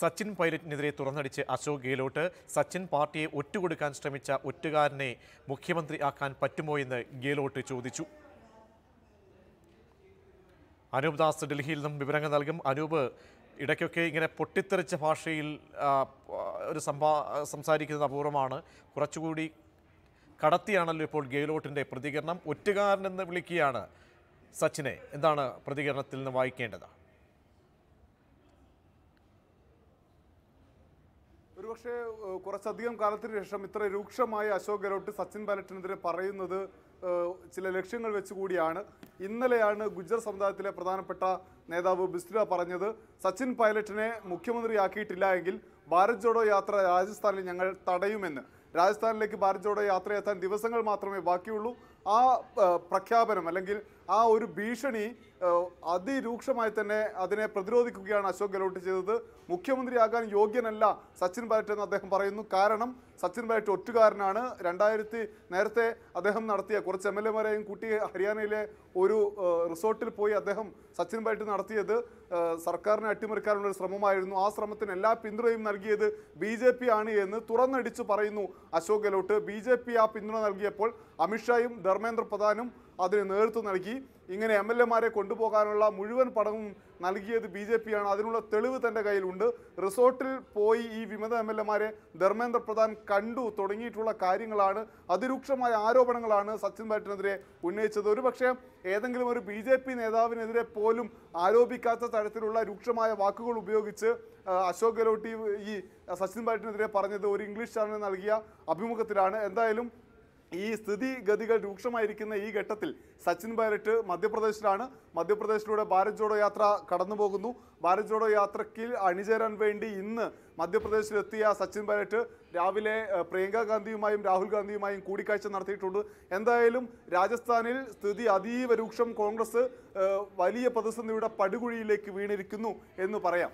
സച്ചിൻ പൈലറ്റിനെതിരെ തുറന്നടിച്ച് അശോക് ഗെഹ്ലോട്ട് സച്ചിൻ പാർട്ടിയെ ഒറ്റുകൊടുക്കാൻ ശ്രമിച്ച ഒറ്റുകാരനെ മുഖ്യമന്ത്രി ആക്കാൻ പറ്റുമോ എന്ന് ഗെഹ്ലോട്ട് ചോദിച്ചു. അനൂപ് ദാസ് ഡൽഹിയിൽ നിന്നും വിവരങ്ങൾ നൽകും. അനൂപ്, ഇടയ്ക്കൊക്കെ ഇങ്ങനെ പൊട്ടിത്തെറിച്ച ഭാഷയിൽ ഒരു സംസാരിക്കുന്നത് അപൂർവമാണ്. കുറച്ചുകൂടി കടത്തിയാണല്ലോ ഇപ്പോൾ ഗെഹ്ലോട്ടിൻ്റെ പ്രതികരണം. ഒറ്റുകാരനെന്ന് വിളിക്കുകയാണ് സച്ചിനെ. എന്താണ് പ്രതികരണത്തിൽ നിന്ന് വായിക്കേണ്ടത്? ഒരുപക്ഷെ കുറച്ചധികം കാലത്തിന് ശേഷം ഇത്ര രൂക്ഷമായ അശോക് ഗെഹ്ലോട്ട് സച്ചിൻ പൈലറ്റിനെതിരെ പറയുന്നത് ചില ലക്ഷ്യങ്ങൾ വെച്ചുകൂടിയാണ്. ഇന്നലെയാണ് ഗുജ്ജർ സമുദായത്തിലെ പ്രധാനപ്പെട്ട നേതാവ് ബിസ്ല പറഞ്ഞത്, സച്ചിൻ പൈലറ്റിനെ മുഖ്യമന്ത്രിയാക്കിയിട്ടില്ല എങ്കിൽ ഭാരത് ജോഡോ യാത്ര രാജസ്ഥാനിൽ ഞങ്ങൾ തടയുമെന്ന്. രാജസ്ഥാനിലേക്ക് ഭാരത് ജോഡോ യാത്രയെത്താൻ ദിവസങ്ങൾ മാത്രമേ ബാക്കിയുള്ളൂ. ആ പ്രഖ്യാപനം അല്ലെങ്കിൽ ആ ഒരു ഭീഷണി അതിരൂക്ഷമായി തന്നെ അതിനെ പ്രതിരോധിക്കുകയാണ് അശോക് ഗെഹ്ലോട്ട് ചെയ്തത്. മുഖ്യമന്ത്രിയാകാൻ യോഗ്യനല്ല സച്ചിൻ പൈലറ്റ് എന്ന് അദ്ദേഹം പറയുന്നു. കാരണം സച്ചിൻ പൈലറ്റ് ഒറ്റുകാരനാണ്. നേരത്തെ അദ്ദേഹം നടത്തിയ കുറച്ച് MLA മാരെയും കൂട്ടി ഹരിയാനയിലെ ഒരു റിസോർട്ടിൽ പോയി അദ്ദേഹം സച്ചിൻ പൈലറ്റ് നടത്തിയത് സർക്കാരിനെ അട്ടിമറിക്കാനുള്ള ഒരു ശ്രമമായിരുന്നു. ആ ശ്രമത്തിന് എല്ലാ പിന്തുണയും നൽകിയത് BJP ആണ് എന്ന് തുറന്നടിച്ചു പറയുന്നു അശോക് ഗെഹ്ലോട്ട്. BJP ആ പിന്തുണ നൽകിയപ്പോൾ അമിത്ഷായും ധർമ്മേന്ദ്ര പ്രധാനും അതിന് നേതൃത്വം നൽകി. ഇങ്ങനെ MLA മാരെ കൊണ്ടുപോകാനുള്ള മുഴുവൻ പണവും നൽകിയത് BJP ആണ്. അതിനുള്ള തെളിവ് തൻ്റെ കയ്യിലുണ്ട്. റിസോർട്ടിൽ പോയി ഈ വിമത MLA മാരെ ധർമ്മേന്ദ്ര പ്രധാൻ കണ്ടു തുടങ്ങിയിട്ടുള്ള കാര്യങ്ങളാണ്, അതിരൂക്ഷമായ ആരോപണങ്ങളാണ് സച്ചിൻ പൈലറ്റിനെതിരെ ഉന്നയിച്ചത്. ഒരു പക്ഷേ ഏതെങ്കിലും ഒരു BJP നേതാവിനെതിരെ പോലും ആരോപിക്കാത്ത തരത്തിലുള്ള രൂക്ഷമായ വാക്കുകൾ ഉപയോഗിച്ച് അശോക് ഗെഹ്ലോട്ട് ഈ സച്ചിൻ പൈലറ്റിനെതിരെ പറഞ്ഞത് ഒരു ഇംഗ്ലീഷ് ചാനൽ നൽകിയ അഭിമുഖത്തിലാണ്. എന്തായാലും ഈ സ്ഥിതിഗതികൾ രൂക്ഷമായിരിക്കുന്ന ഈ ഘട്ടത്തിൽ സച്ചിൻ പൈലറ്റ് മധ്യപ്രദേശിലാണ്. മധ്യപ്രദേശിലൂടെ ഭാരത് ജോഡോ യാത്ര കടന്നു പോകുന്നു. ഭാരത് ജോഡോ യാത്രയ്ക്ക് അണിചേരാൻ വേണ്ടി ഇന്ന് മധ്യപ്രദേശിലെത്തിയ സച്ചിൻ പൈലറ്റ് രാവിലെ പ്രിയങ്ക ഗാന്ധിയുമായും രാഹുൽ ഗാന്ധിയുമായും കൂടിക്കാഴ്ച നടത്തിയിട്ടുണ്ട്. എന്തായാലും രാജസ്ഥാനിൽ സ്ഥിതി അതീവ രൂക്ഷം. കോൺഗ്രസ് വലിയ പ്രതിസന്ധിയുടെ പടുകുഴിയിലേക്ക് വീണിരിക്കുന്നു എന്ന് പറയാം.